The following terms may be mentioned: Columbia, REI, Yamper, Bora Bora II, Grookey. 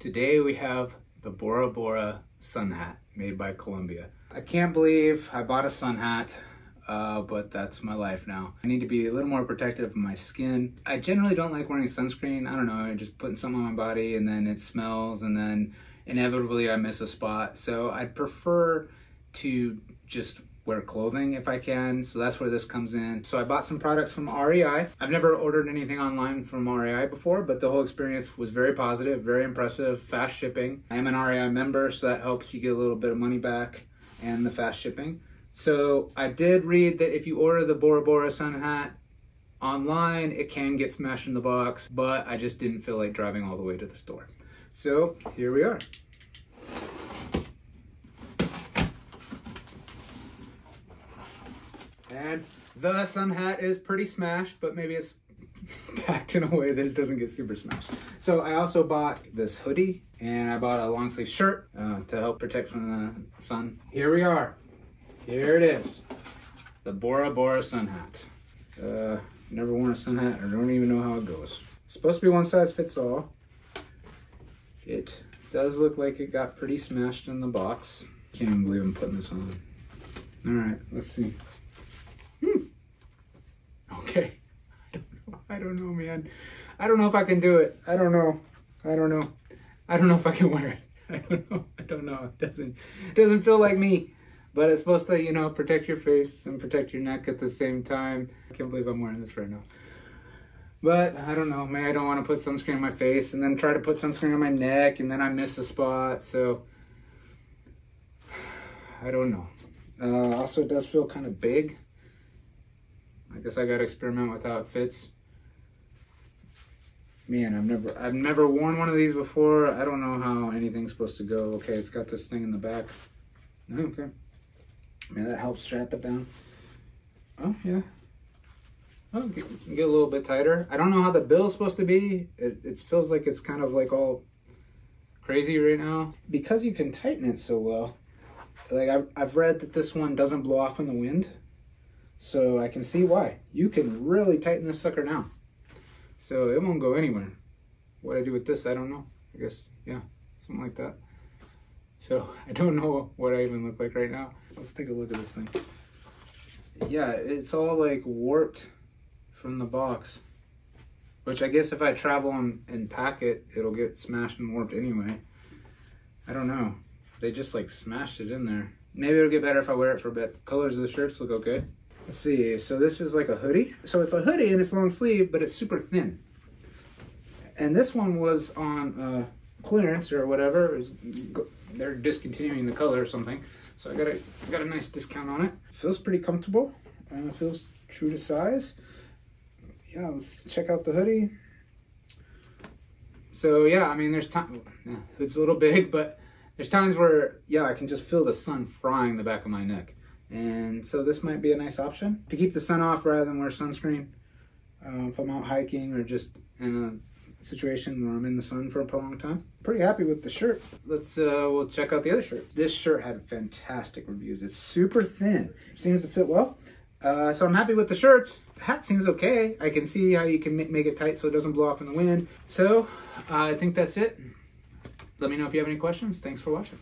Today we have the Bora Bora sun hat made by Columbia. I can't believe I bought a sun hat, but that's my life now. I need to be a little more protective of my skin. I generally don't like wearing sunscreen. I don't know, just putting something on my body and then it smells and then inevitably I miss a spot. So I'd prefer to just wear clothing if I can, so that's where this comes in. So I bought some products from REI. I've never ordered anything online from REI before, but the whole experience was very positive, very impressive, fast shipping. I am an REI member, so that helps you get a little bit of money back and the fast shipping. So I did read that if you order the Bora Bora sun hat online, it can get smashed in the box, but I just didn't feel like driving all the way to the store. So here we are. And the sun hat is pretty smashed, but maybe it's packed in a way that it doesn't get super smashed. So I also bought this hoodie and I bought a long sleeve shirt to help protect from the sun. Here we are. Here it is. The Bora Bora sun hat. Never worn a sun hat. I don't even know how it goes. It's supposed to be one size fits all. It does look like it got pretty smashed in the box. Can't even believe I'm putting this on. All right, let's see. Okay, I don't know, man. I don't know if I can do it. I don't know. I don't know if I can wear it. I don't know. It doesn't feel like me, but it's supposed to, you know, protect your face and protect your neck at the same time. I can't believe I'm wearing this right now. But I don't know, man. I don't want to put sunscreen on my face and then try to put sunscreen on my neck and then I miss a spot. So I don't know. Also, it does feel kind of big. I guess I gotta experiment with how it fits. Man, I've never worn one of these before. I don't know how anything's supposed to go. Okay, it's got this thing in the back. Okay. Man, that helps strap it down. Oh yeah. Oh, get a little bit tighter. I don't know how the bill's supposed to be. It feels like it's kind of like all crazy right now. Because you can tighten it so well. Like I've read that this one doesn't blow off in the wind. So I can see why. You can really tighten this sucker down. So it won't go anywhere. What I do with this, I don't know. I guess, yeah, something like that. So I don't know what I even look like right now. Let's take a look at this thing. Yeah, it's all like warped from the box. Which I guess if I travel and pack it, it'll get smashed and warped anyway. I don't know. They just like smashed it in there. Maybe it'll get better if I wear it for a bit. Colors of the shirts look okay. Let's see, so this is like a hoodie. So it's a hoodie and it's long sleeve, but it's super thin. And this one was on clearance or whatever. They're discontinuing the color or something. So I got a nice discount on it. Feels pretty comfortable and it feels true to size. Yeah, let's check out the hoodie. So yeah, I mean, there's time, yeah, hood's a little big, but there's times where, yeah, I can just feel the sun frying the back of my neck. And so this might be a nice option to keep the sun off rather than wear sunscreen if I'm out hiking or just in a situation where I'm in the sun for a prolonged time. Pretty happy with the shirt. We'll check out the other shirt. This shirt had fantastic reviews. It's super thin, seems to fit well. So I'm happy with the shirts. The hat seems okay. I can see how you can make it tight so it doesn't blow off in the wind. So I think that's it. Let me know if you have any questions. Thanks for watching.